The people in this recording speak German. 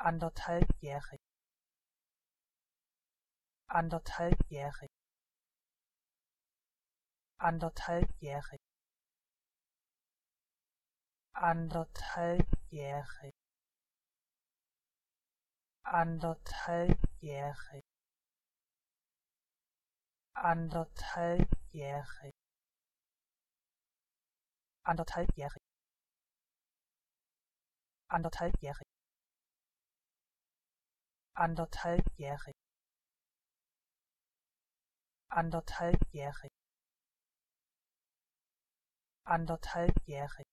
anderthalbjährig, anderthalbjährig, anderthalbjährig, anderthalbjährig, anderthalbjährig, anderthalbjährig, anderthalbjährig, anderthalbjährig, anderthalbjährig, anderthalbjährig, anderthalbjährig,